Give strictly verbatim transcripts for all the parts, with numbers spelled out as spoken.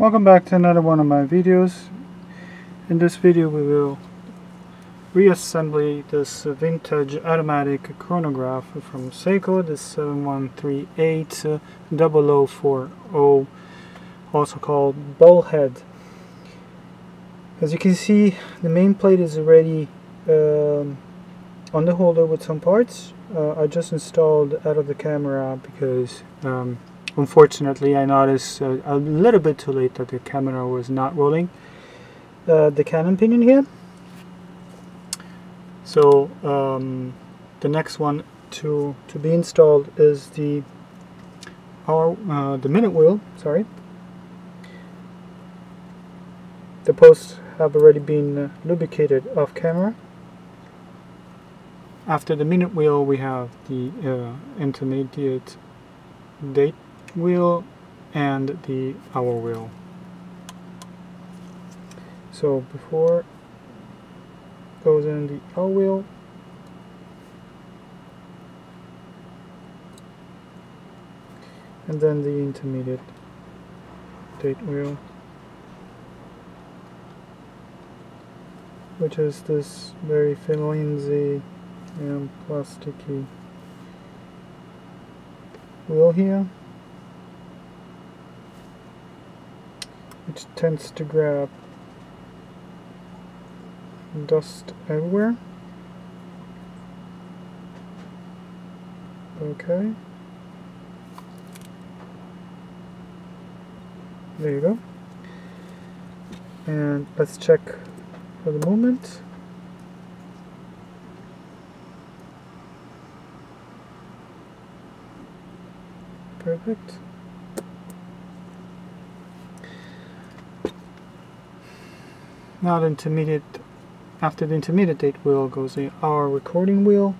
Welcome back to another one of my videos. In this video we will reassembly this vintage automatic chronograph from Seiko, the seven one three eight zero zero four zero, also called Bullhead. As you can see, the main plate is already um, on the holder with some parts. Uh, I just installed out of the camera because um, unfortunately I noticed uh, a little bit too late that the camera was not rolling. Uh, the cannon pinion here. So um, the next one to to be installed is the our uh, the minute wheel. Sorry, the posts have already been uh, lubricated off camera. After the minute wheel, we have the uh, intermediate date wheel and the hour wheel. So before goes in the hour wheel, and then the intermediate date wheel, which is this very thin flimsy and plasticky wheel here, which tends to grab dust everywhere. Okay, there you go. And let's check for the moment. Perfect. Now the intermediate, after the intermediate date wheel goes the hour recording wheel.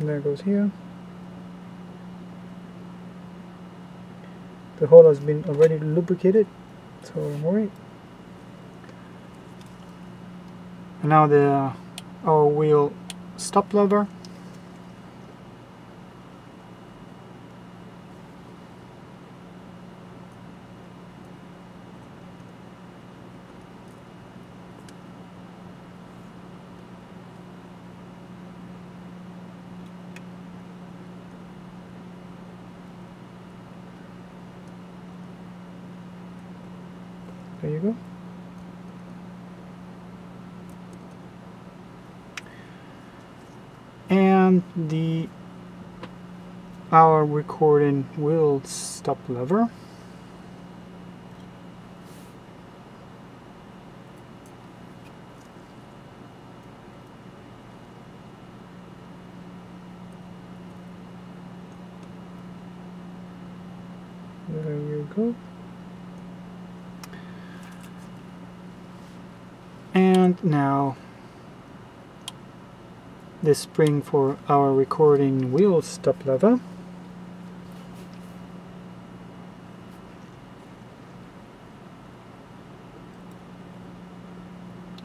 And there goes here. The hole has been already lubricated, so don't worry. And now the hour wheel stop lever. There you go. And the hour recording wheel stop lever. There you go. And now the spring for our recording wheel stop lever.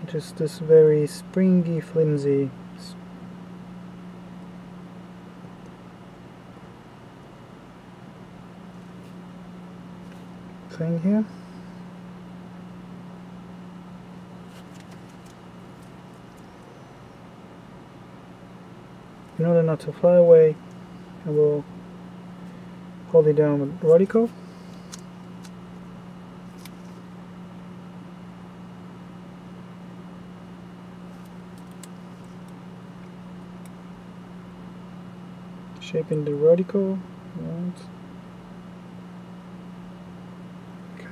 Just this very springy, flimsy thing here. In order not to fly away, I will hold it down with rodico. Shaping the rodico. Right. Okay.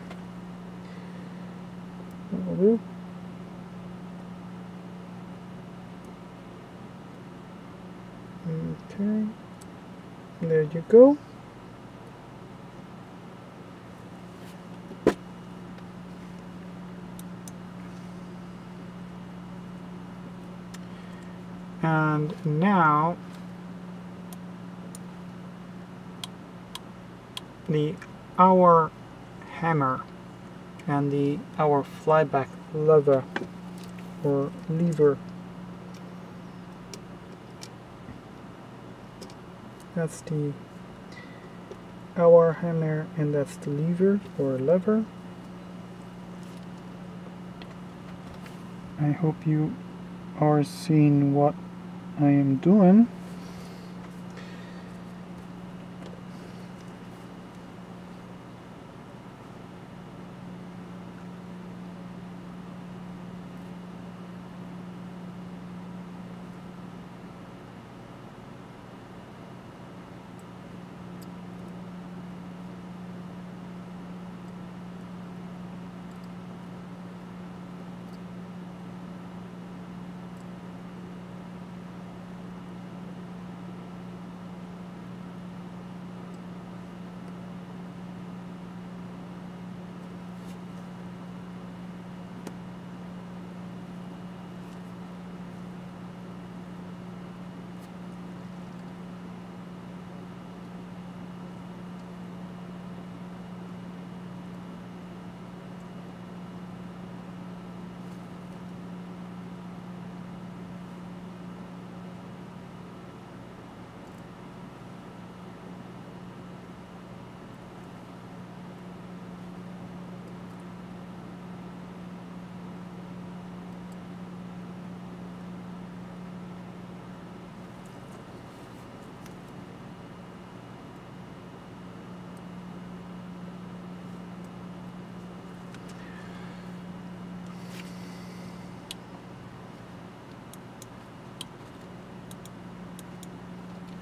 That will do. Okay, there you go. And now the hour hammer and the hour flyback lever or lever. That's the hour hammer, and that's the lever or lever. I hope you are seeing what I am doing.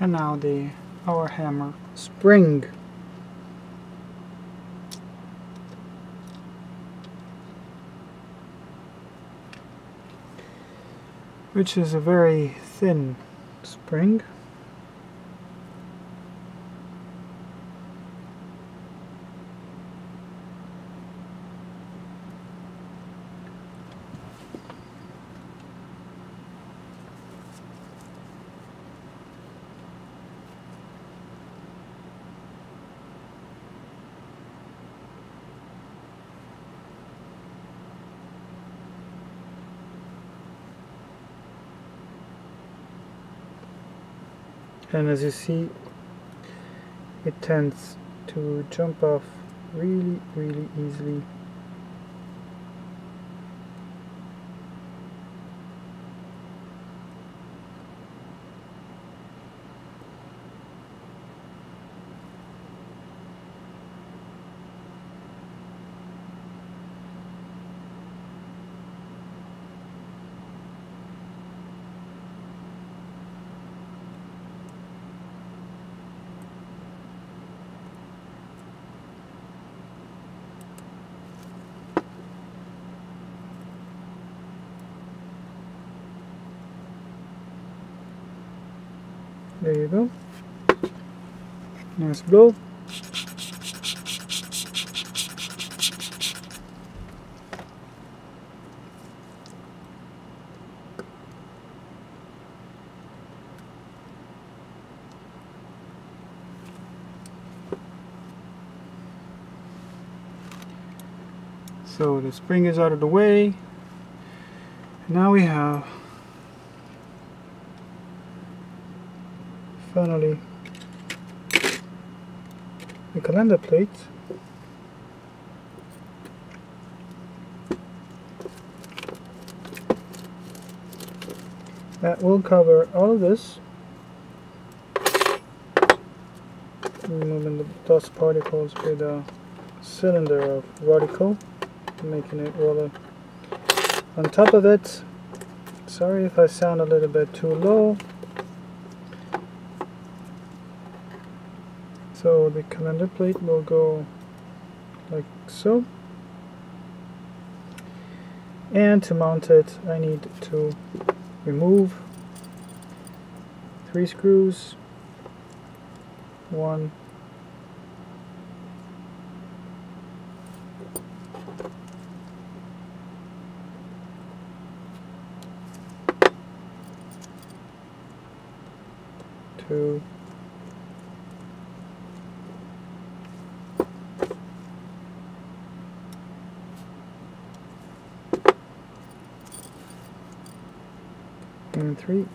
And now the hour hammer spring. Which is a very thin spring. And as you see, it tends to jump off really, really easily. There you go. Nice blow. So the spring is out of the way. Now we have finally the calendar plate. That will cover all of this, removing the dust particles with a cylinder of rodico, making it roller. On top of it, sorry if I sound a little bit too low, so the calendar plate will go like so. And to mount it, I need to remove three screws. One, two, three.